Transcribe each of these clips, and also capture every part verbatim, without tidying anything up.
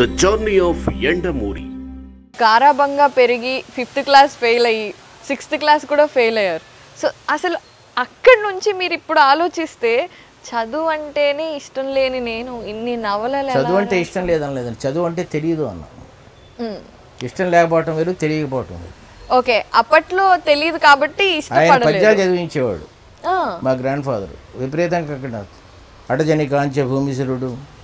The journey of Yandamuri Karabanga Perigi fifth class fail ayyi sixth class kuda fail ayyaru. So asalu akkadi nunchi meeru ippudu aalochiste చదువు అంటేనే ఇష్టం లేని నేను ఇన్ని నవలలు చదువు అంటే ఇష్టం లేదని లేదని చదువు అంటే తెలియదు అన్న ఇష్టం లేకపోవటం వేరు తెలియకపోవటం ఓకే అప్పట్లో తెలియదు కాబట్టి ఇష్టపడలేదు ఆయన పద్యాలు చదివించేవాడు మా గ్రాండ్ ఫాదర్ విపరీతంగా అక్కడ అటజని కాంచ భూమిశరుడు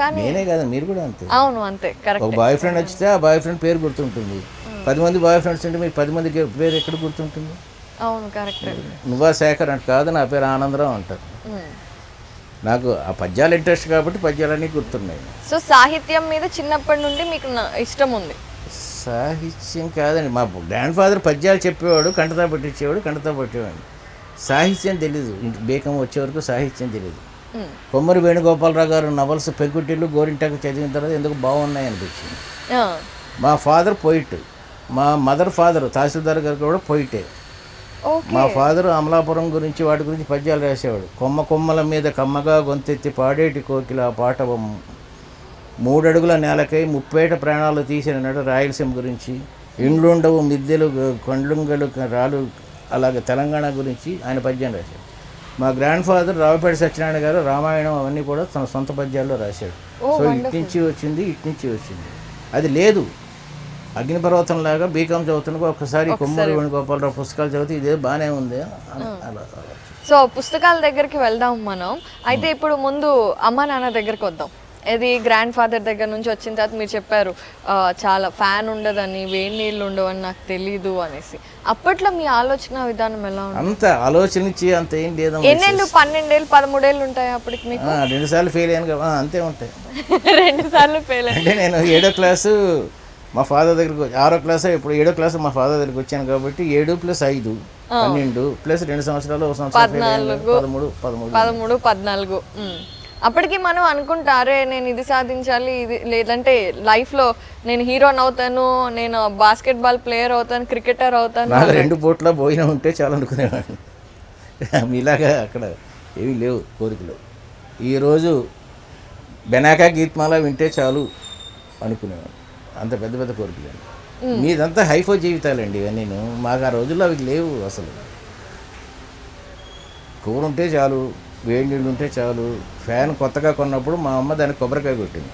కానీ నేనే కదా మీరు కూడా అంతే అవును అంతే కరెక్ట్ ఒక బాయ్ ఫ్రెండ్ నచ్చితే ఆ బాయ్ ఫ్రెండ్ పేరు గుర్తుంటుంది పది మంది బాయ్ ఫ్రెండ్స్ ఉంటే మీకు పది మంది పేరు ఎక్కడ గుర్తుంటుంది అవును కరెక్ట్ నువ్వా శేఖర్ అంటే కాదు నా పేరు ఆనందరావు అంటారు నాకు ఆ పద్యాలు ఇంట్రెస్ట్ కాబట్టి పద్యాలన్నీ గుర్తున్నాయి సో సాహిత్యం మీద చిన్నప్పటి నుండి మీకు ఇష్టం ఉంది సాహిత్యం కాదండి మా గ్రాండ్ ఫాదర్ పద్యాలు చెప్పేవాడు కంటతా పట్టించేవాడు కంటతా పట్టేవాడు సాహిత్యం తెలీదు బేకం వచ్చే వరకు సాహిత్యం తెలీదు పొమ్మరి వేణుగోపాలరావు గారు నవల్స్ పెంకుటిళ్ళు గోరింటాకు చదివిన తర్వాత ఎందుకు బాగున్నాయి అనిపించింది మా ఫాదర్ పోయిట్ మా మదర్ ఫాదర్ తహసీల్దార్ గారు కూడా పోయిటే మా ఫాదర్ అమలాపురం గురించి వాటి గురించి పద్యాలు రాసేవాడు కొమ్మ కొమ్మల మీద కమ్మగా గొంతెత్తి పాడేటి కోకిల పాటవం మూడడుగుల నేలకై ముప్పేట ప్రాణాలు తీసినట్టు రాయలసీమ గురించి ఇండ్లుండవు మిద్దెలు కొండ్లుంగలు రాళ్ళు అలాగే తెలంగాణ గురించి ఆయన పద్యం రాశాడు మా గ్రాండ్ ఫాదర్ రావపేట సత్యనారాయణ గారు రామాయణం అవన్నీ కూడా తన సొంత పద్యాల్లో రాశాడు సో ఇటు నుంచి వచ్చింది ఇటు నుంచి వచ్చింది అది లేదు అగ్నిపర్వతం లాగా బీకాం చదువుతున్నప్పుడు ఒకసారి కొమ్మూరి వేణుగోపాలరావు పుస్తకాలు చదివితే ఇదే బాగానే ఉంది సో పుస్తకాల దగ్గరికి వెళ్దాం మనం అయితే ఇప్పుడు ముందు అమ్మ నాన్న దగ్గరికి వద్దాం ఇది గ్రాండ్ ఫాదర్ దగ్గర నుంచి వచ్చిన తర్వాత మీరు చెప్పారు చాలా ఫ్యాన్ ఉండదని వేడి నీళ్ళు ఉండవని నాకు తెలీదు అనేసి అప్పట్లో మీ ఆలోచన విధానం ఎలా ఉంది అంత ఆలోచించి అంత ఏం లేదు ఎన్నేళ్ళు పన్నెండేళ్ళు పదమూడేళ్ళు ఉంటాయి అప్పటికి మీకు రెండు సార్లు ఫెయిల్ అయ్యాను కదా అంతే ఉంటాయి రెండు సార్లు ఫెయిల్ అంటే నేను ఏడో క్లాసు మా ఫాదర్ దగ్గరికి ఆరో క్లాస్ ఇప్పుడు ఏడో క్లాస్ మా ఫాదర్ దగ్గరికి వచ్చాను కాబట్టి ఏడు ప్లస్ ఐదు పన్నెండు ప్లస్ రెండు సంవత్సరాలు పదమూడు పదమూడు పద్నాలుగు అప్పటికి మనం అనుకుంటారే నేను ఇది సాధించాలి ఇది లేదంటే లైఫ్లో నేను హీరోన్ అవుతాను నేను బాస్కెట్ బాల్ ప్లేయర్ అవుతాను క్రికెటర్ అవుతాను రెండు పూట్ల భోజనం ఉంటే చాలా అనుకునేవాడిని మీలాగా అక్కడ ఏమీ లేవు కోరికలు ఈరోజు బెనాకా గీత్మాలా వింటే చాలు అనుకునేవాడు అంత పెద్ద పెద్ద కోరికలండి మీదంతా హైఫో జీవితాలండి ఇవన్నీ మాకు ఆ రోజుల్లో అవి లేవు అసలు కూర ఉంటే చాలు వేడి నీళ్ళు ఉంటే చాలు ఫ్యాన్ కొత్తగా కొన్నప్పుడు మా అమ్మ దాన్ని కొబ్బరికాయ కొట్టింది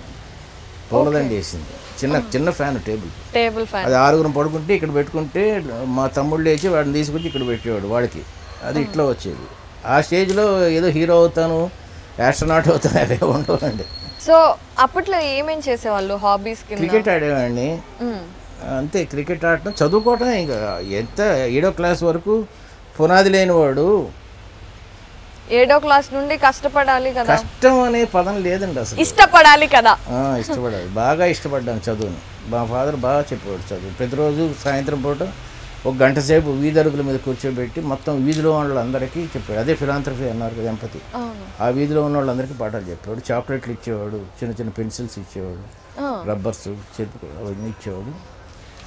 పూలదండి వేసింది చిన్న చిన్న ఫ్యాన్ టేబుల్ టేబుల్ ఫ్యాన్ అది ఆరుగురం పడుకుంటే ఇక్కడ పెట్టుకుంటే మా తమ్ముళ్ళు లేచి వాడిని తీసుకొచ్చి ఇక్కడ పెట్టేవాడు వాడికి అది ఇట్లా వచ్చేది ఆ స్టేజ్లో ఏదో హీరో అవుతాను యాస్ట్రోనాట్ అవుతాను అవే ఉండవండి సో అప్పట్లో ఏమేం చేసేవాళ్ళు హాబీస్ క్రికెట్ ఆడేవాడిని అంతే క్రికెట్ ఆడటం చదువుకోవటం ఇంకా ఎంత ఏడో క్లాస్ వరకు పునాది లేనివాడు ఏడో క్లాస్ నుండి కష్టపడాలి కదా కష్టం అనే పదం లేదండి అసలు ఇష్టపడాలి కదా ఇష్టపడాలి బాగా ఇష్టపడ్డాను చదువుని మా ఫాదర్ బాగా చెప్పేవాడు చదువు ప్రతిరోజు సాయంత్రం పూట ఒక గంట సేపు వీధి అరుగుల మీద కూర్చోబెట్టి మొత్తం వీధిలో ఉన్న వాళ్ళందరికీ చెప్పాడు అదే ఫిలాంథ్రఫీ అన్నారు కదా ఎంపతి ఆ వీధిలో ఉన్న వాళ్ళందరికీ పాఠాలు చెప్పేవాడు చాక్లెట్లు ఇచ్చేవాడు చిన్న చిన్న పెన్సిల్స్ ఇచ్చేవాడు రబ్బర్స్ చెరుకు అవన్నీ ఇచ్చేవాడు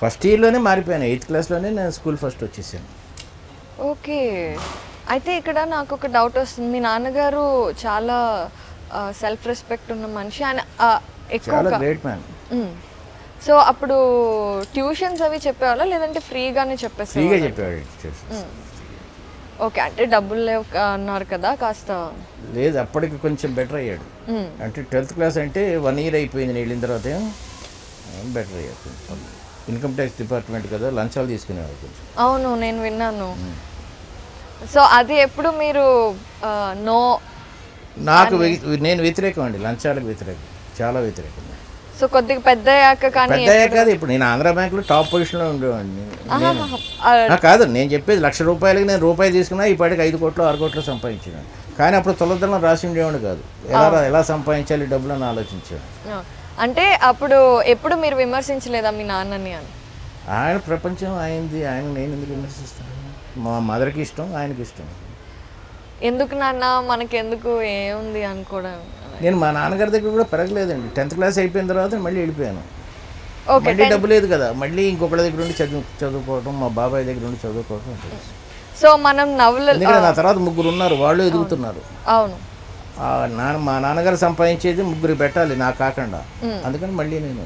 ఫస్ట్ ఇయర్లోనే మారిపోయాను ఎయిత్ క్లాస్లోనే నేను స్కూల్ ఫస్ట్ వచ్చేసాను ఓకే అయితే ఇక్కడ నాకు ఒక డౌట్ వస్తుంది మీ నాన్నగారు చాలా సెల్ఫ్ రెస్పెక్ట్ ఉన్న మనిషి ఆయన ఎక్కువ గ్రేట్ మ్యాన్ సో అప్పుడు ట్యూషన్స్ అవి చెప్పేవాళ్ళ లేదంటే ఫ్రీగానే చెప్పేసి ఓకే అంటే డబ్బులు లేవు అన్నారు కదా కాస్త లేదు అప్పటికి కొంచెం బెటర్ అయ్యాడు అంటే ట్వెల్త్ క్లాస్ అంటే వన్ ఇయర్ అయిపోయింది నేను వెళ్ళిన తర్వాత బెటర్ అయ్యాడు ఇన్కమ్ ట్యాక్స్ డిపార్ట్మెంట్ కదా లంచాలు తీసుకునేవాడు కొంచెం అవును నేను విన్నాను సో అది ఎప్పుడు మీరు నో నాకు నేను వ్యతిరేకం అండి లంచాలకు వ్యతిరేకం చాలా వ్యతిరేకం సో కొద్దిగా పెద్ద కాదు ఇప్పుడు నేను ఆంధ్ర బ్యాంక్లో టాప్ పొజిషన్లో ఉండేవాడిని కాదు నేను చెప్పేది లక్ష రూపాయలకి నేను రూపాయి తీసుకున్నా ఈ పాటికి ఐదు కోట్లు ఆరు కోట్లు సంపాదించేవాడిని కానీ అప్పుడు తొలదనం రాసి ఉండేవాడు కాదు ఎలా ఎలా సంపాదించాలి డబ్బులు అని ఆలోచించేవాడు అంటే అప్పుడు ఎప్పుడు మీరు విమర్శించలేదా మీ నాన్నని అని ఆయన ప్రపంచం ఆయనది, ఆయన నేను ఎందుకు విమర్శిస్తాను? మా మదర్కి ఇష్టం, ఆయనకి ఇష్టం. ఎందుకు నాన్న మనకెందుకు ఏముంది అనుకోవడం. నేను మా నాన్నగారి దగ్గర కూడా పెరగలేదండి. టెన్త్ క్లాస్ అయిపోయిన తర్వాత మళ్ళీ వెళ్ళిపోయాను. మళ్ళీ డబ్బు లేదు కదా, మళ్ళీ ఇంకొకళ్ళ దగ్గర ఉండి చదువు చదువుకోవటం మా బాబాయ్ దగ్గర ఉండి చదువుకోవటం. సో మనం నవ్వులు నా తర్వాత ముగ్గురు ఉన్నారు, వాళ్ళు ఎదుగుతున్నారు. అవును, నాన్న మా నాన్నగారు సంపాదించేది ముగ్గురు పెట్టాలి, నాకు కాకుండా. అందుకని మళ్ళీ నేను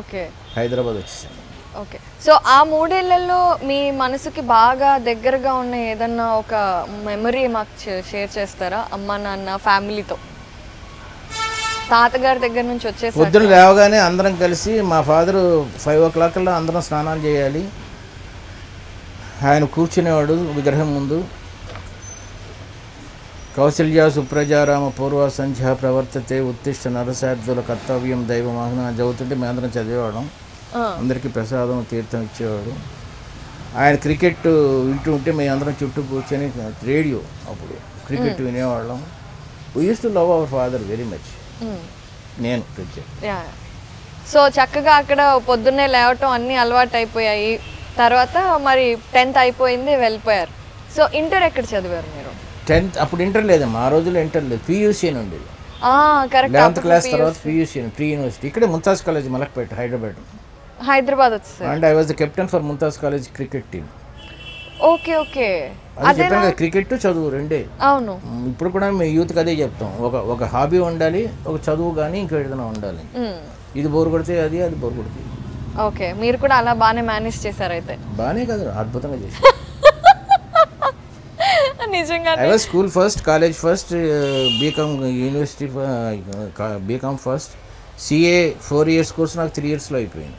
ఓకే హైదరాబాద్ వచ్చేసాను. ఓకే, సో ఆ మూడేళ్లలో మీ మనసుకి బాగా దగ్గరగా ఉన్న ఏదన్నా ఒక మెమరీ మాకు షేర్ చేస్తారా? అమ్మ నాన్న ఫ్యామిలీతో తాతగారి దగ్గర నుంచి వచ్చేసి పొద్దున లేవగానే అందరం కలిసి, మా ఫాదరు ఫైవ్ ఓ క్లాక్లో అందరం స్నానాలు చేయాలి. ఆయన కూర్చునేవాడు విగ్రహం ముందు. కౌశల్య సుప్రజారామ పూర్వ సంధ్యా ప్రవర్తతే ఉత్తిష్ట నరసార్థుల కర్తవ్యం దైవమాహన చదువుతుంటే మేము అందరం చదివేవాడం. అందరికీ ప్రసాదం తీర్థం ఇచ్చేవాడు. ఆయన క్రికెట్ వింటూ ఉంటే మేము అందరం చుట్టూ కూర్చొని రేడియో అప్పుడు క్రికెట్ వినేవాళ్ళం. We use to love our father very much. నేను క్రికెట్ సో చక్కగా అక్కడ పొద్దున్నే లేవటం అన్నీ అలవాటు అయిపోయాయి. తర్వాత మరి టెన్త్ అయిపోయింది, వెళ్ళిపోయారు. సో ఇంటర్ ఎక్కడ చదివారు మీరు? టెన్త్ అప్పుడు ఇంటర్ లేదమ్మా, ఆ రోజుల్లో ఇంటర్ లేదు, పీయూసీ అని ఉండేది. లెవెన్త్ క్లాస్ తర్వాత పీయూసీ అని, ప్రీ యూనివర్సిటీ, ఇక్కడే ముంతాజ్ కాలేజ్ మలక్పేట హైదరాబాద్. హైదరాబాద్ వచ్చేసారు. And I was the captain for Mumtaz college cricket team. Okay okay, అదే క్రికెట్ చదువు రెండే. అవును, ఇప్పుడు కూడా మేము యూత్కి అదే చెప్తాం, ఒక ఒక హాబీ ఉండాలి, ఒక చదువు కానీ ఇంకా ఏదైనా ఉండాలి. ఇది బోర్ కొడితే అది, అది బోర్ కొడుతుంది. ఓకే, మీరు కూడా అలా బాగానే మేనేజ్ చేశారు అయితే. బాగానే కాదు, అద్భుతంగా చేశారు నిజంగా. I was school first, college first, BCom university BCom first, CA four years course నాకు త్రీ ఇయర్స్లో అయిపోయింది.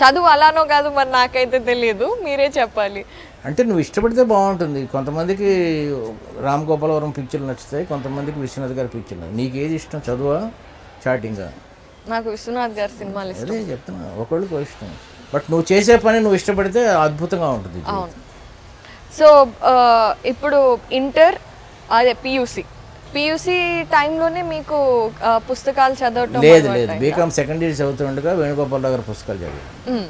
చదువు అలానో కాదు మరి, నాకైతే తెలియదు, మీరే చెప్పాలి. అంటే నువ్వు ఇష్టపడితే బాగుంటుంది. కొంతమందికి రామ్గోపాల్ వర్మ పిక్చర్లు నచ్చుతాయి, కొంతమందికి విశ్వనాథ్ గారి పిక్చర్లు. నీకు ఏది ఇష్టం, చదువా చాటింగా? నాకు విశ్వనాథ్ గారి సినిమాలు ఇష్టం. చెప్తున్నా, ఒకళ్ళకి ఇష్టం, బట్ నువ్వు చేసే పని నువ్వు ఇష్టపడితే అద్భుతంగా ఉంటుంది. అవును. సో ఇప్పుడు ఇంటర్, అదే పీయూసీ, పీయూసీ టైంలోనే మీకు పుస్తకాలు చదవటం లేదు? లేదు, బీకామ్ సెకండ్ ఇయర్ చదువుతుండగా వేణుగోపాల్ గారి పుస్తకాలు చదివి.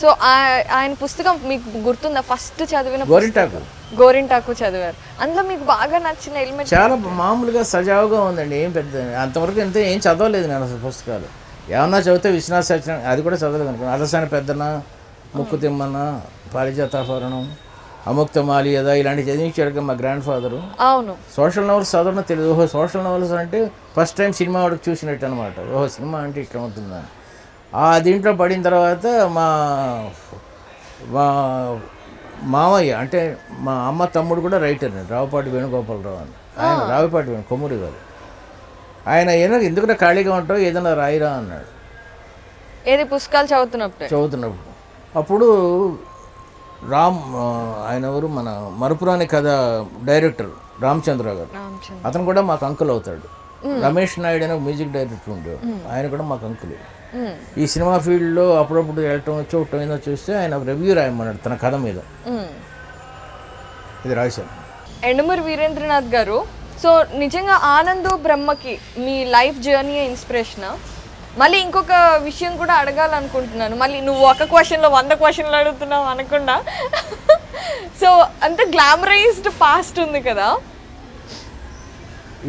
సో ఆయన పుస్తకం మీకు గుర్తుందా? ఫస్ట్ చదివిన గోరింటాకు, గోరింటాకు చదివారు. అందులో మీకు బాగా నచ్చిన ఎలిమెంట్? చాలా మామూలుగా సజావుగా ఉందండి, ఏం పెద్ద అంతవరకు ఎంత ఏం చదవలేదు నేను అసలు. పుస్తకాలు ఏమన్నా చదివితే విశ్వనాథ్ సత్యనారాయణ, అది కూడా చదవలేదు అనుకున్నాను. అలసాని పెద్దన, ముక్కు తిమ్మన, పారిజాతాభరణం, అముక్త మాలి కదా, ఇలాంటివి చదివించాడు మా గ్రాండ్ ఫాదరు. అవును. సోషల్ నవల్స్ చదవడం తెలియదు. ఓహో సోషల్ నవల్స్ అంటే ఫస్ట్ టైం సినిమా వాడికి చూసినట్టు అనమాట. ఓహో సినిమా అంటే ఇట్లా ఉంటుందని ఆ దీంట్లో పడిన తర్వాత మా మా మామయ్య అంటే మా అమ్మ తమ్ముడు కూడా రైటర్, నేను రావుపాటి వేణుగోపాలరావు అని. ఆయన రావిపాటి వేణు కొమ్మూరి గారు. ఆయన ఏదో ఎందుకు ఖాళీగా ఉంటావు, ఏదైనా రాయిరా అన్నాడు. ఏది పుస్తకాలు చదువుతున్నప్పుడు చదువుతున్నప్పుడు అప్పుడు రామ్ ఆయన ఎవరు మన మరుపురాని కథ డైరెక్టర్ రామచంద్ర గారు, అతను కూడా మాకు అంకుల్ అవుతాడు. రమేష్ నాయుడు అనే మ్యూజిక్ డైరెక్టర్ ఉండేవాడు, ఆయన కూడా మాకు అంకులు. ఈ సినిమా ఫీల్డ్లో అప్పుడప్పుడు వెళ్ళటం చూడటం ఏదో చూస్తే ఆయన రివ్యూ రాయమన్నాడు తన కథ మీద, ఇది రాశాను. ఎండమూరి వీరేంద్రనాథ్ గారు, సో నిజంగా ఆనందు బ్రహ్మకి మీ లైఫ్ జర్నీ ఇన్స్పిరేషన్. మళ్ళీ ఇంకొక విషయం కూడా అడగాలనుకుంటున్నాను, మళ్ళీ నువ్వు ఒక క్వశ్చన్లో వంద క్వశ్చన్లు అడుగుతున్నావు అనకుండా. సో అంత గ్లామరైజ్డ్ పాస్ట్ ఉంది కదా,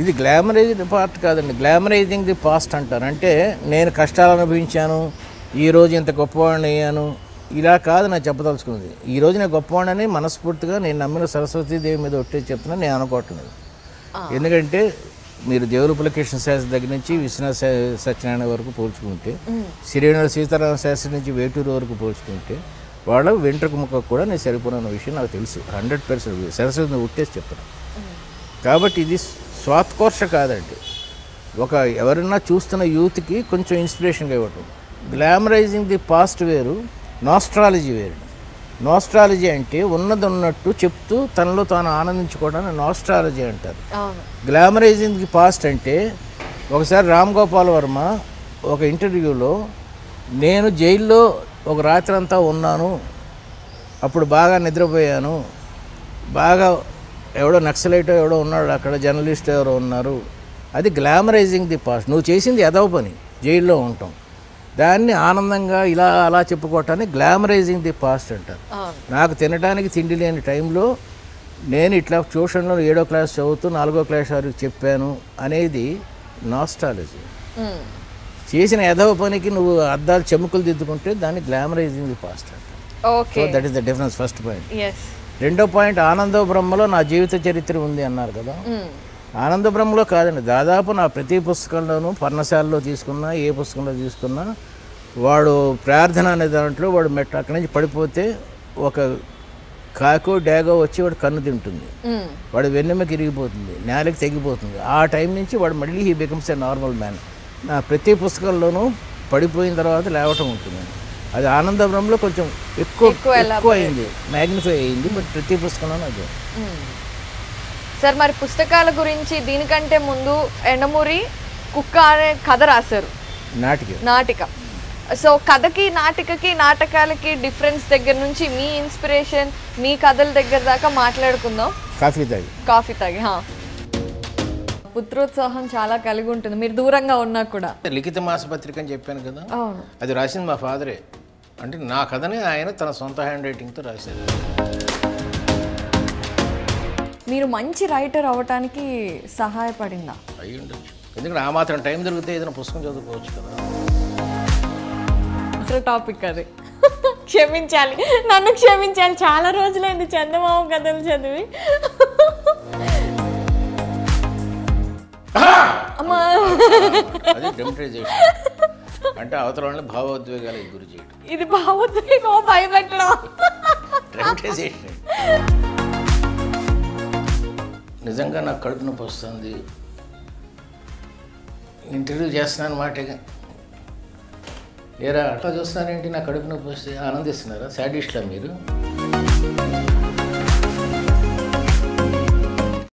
ఇది గ్లామరైజ్డ్ పార్ట్ కాదండి, గ్లామరైజింగ్ ది పాస్ట్ అంటారు. అంటే నేను కష్టాలు అనుభవించాను, ఈరోజు ఇంత గొప్పవాడిని అయ్యాను, ఇలా కాదు నేను చెప్పదలుచుకున్నది. ఈరోజు నేను గొప్పవాడిని మనస్ఫూర్తిగా నేను నమ్మిన సరస్వతీదేవి మీద ఒట్టేసి చెప్తున్నాను, నేను అనుకోవట్లేదు. ఎందుకంటే మీరు దేవులపల్లి కృష్ణ శాస్త్రి దగ్గర నుంచి విశ్వనాథ్ సత్యనారాయణ వరకు పోల్చుకుంటే, సిరివేణుల సీతారామ శాస్త్రి నుంచి వేటూరు వరకు పోల్చుకుంటే, వాళ్ళ వెంట్రుకు ముక్కకు కూడా నేను సరిపోయిన విషయం నాకు తెలుసు. హండ్రెడ్ పర్సెంట్ సరస్వతి ఒట్టేసి చెప్తున్నాను. కాబట్టి ఇది స్వాత్కోర్ష కాదండి, ఒక ఎవరైనా చూస్తున్న యూత్కి కొంచెం ఇన్స్పిరేషన్గా ఇవ్వటం. గ్లామరైజింగ్ ది పాస్ట్ వేరు, నాస్ట్రాలజీ వేరు. నాస్ట్రాలజీ అంటే ఉన్నది ఉన్నట్టు చెప్తూ తనలో తాను ఆనందించుకోవడానికి నాస్ట్రాలజీ అంటారు. గ్లామరైజింగ్ ది పాస్ట్ అంటే ఒకసారి రామ్గోపాల్ వర్మ ఒక ఇంటర్వ్యూలో నేను జైల్లో ఒక రాత్రంతా ఉన్నాను, అప్పుడు బాగా నిద్రపోయాను, బాగా ఎవడో నక్సలైట్ ఎవడో ఉన్నాడు అక్కడ, జర్నలిస్ట్ ఎవరో ఉన్నారు. అది గ్లామరైజింగ్ ది పాస్ట్. నువ్వు చేసింది ఎదవ పని, జైల్లో ఉంటాం, దాన్ని ఆనందంగా ఇలా అలా చెప్పుకోవటాన్ని గ్లామరైజింగ్ ది పాస్ట్ అంటారు. నాకు తినడానికి తిండి లేని టైంలో నేను ఇట్లా ట్యూషన్లో ఏడో క్లాస్ చదువుతూ నాలుగో క్లాస్ వరకు చెప్పాను అనేది నాస్టాలజీ. చేసిన ఎదవ పనికి నువ్వు అద్దాలు చెముకులు దిద్దుకుంటే దాన్ని గ్లామరైజింగ్ ది పాస్ట్ అంటారు. So that is the difference, first point. రెండో పాయింట్, ఆనంద బ్రహ్మలో నా జీవిత చరిత్ర ఉంది అన్నారు కదా. ఆనంద బ్రహ్మలో కాదండి, దాదాపు నా ప్రతి పుస్తకంలోనూ, పర్ణశాలలో తీసుకున్నా, ఏ పుస్తకంలో తీసుకున్నా, వాడు ప్రార్థన అనే దాంట్లో వాడు మెట్ట అక్కడి నుంచి పడిపోతే ఒక కాకో డ్యాగో వచ్చి వాడు కన్ను తింటుంది, వాడు వెన్నెమ్మకి ఇరిగిపోతుంది, నేలకి తెగిపోతుంది. ఆ టైం నుంచి వాడు మళ్ళీ he becomes a normal man. నా ప్రతి పుస్తకంలోనూ పడిపోయిన తర్వాత లేవటం ఉంటుంది. అది ఆనంద బ్రహ్మలో కొంచెం ఎక్కువ ఎక్కువ అయింది, మ్యాగ్నిఫై అయింది, బట్ ప్రతి పుస్తకంలోనూ అది. సార్, మరి పుస్తకాల గురించి దీనికంటే ముందు యండమూరి కుక్క అనే కథ రాశారు, నాటిక నాటిక సో కథకి నాటికకి నాటకాలకి డిఫరెన్స్ దగ్గర నుంచి మీ ఇన్స్పిరేషన్, మీ కథల దగ్గర దాకా మాట్లాడుకుందాం. కాఫీ తాగి కాఫీ తాగి పుత్రోత్సాహం చాలా కలిగి ఉంటుంది మీరు దూరంగా ఉన్నా కూడా. లిఖిత మాసపత్రిక అని చెప్పాను కదా, అది రాసింది మా ఫాదరే. అంటే నా కథనే ఆయన తన సొంత హ్యాండ్ రైటింగ్తో రాశారు. మీరు మంచి రైటర్ అవ్వటానికి సహాయపడిందా? అయ్యి ఉండొచ్చు, ఎందుకంటే ఆ మాత్రం టైం దొరికితే ఏదైనా పుస్తకం చదువుకోవచ్చు కదా. అసలు టాపిక్ అది, క్షమించాలి నన్ను క్షమించాలి, చాలా రోజులైంది చందమామ కథలు చదివి. అమ్మా అంటే అవతల భావోద్వేగాలకు గురి చేయడం, ఇది భావోద్వేగం భయపెట్టడం. నిజంగా నాకు కడుపు నొప్పి వస్తుంది, ఇంటర్వ్యూ చేస్తున్నాను మాటగా, ఏరా అట్లా చూస్తున్నారేంటి, నాకు కడుపు నొప్పి వస్తే ఆనందిస్తున్నారా, సాడిస్ట్లా మీరు?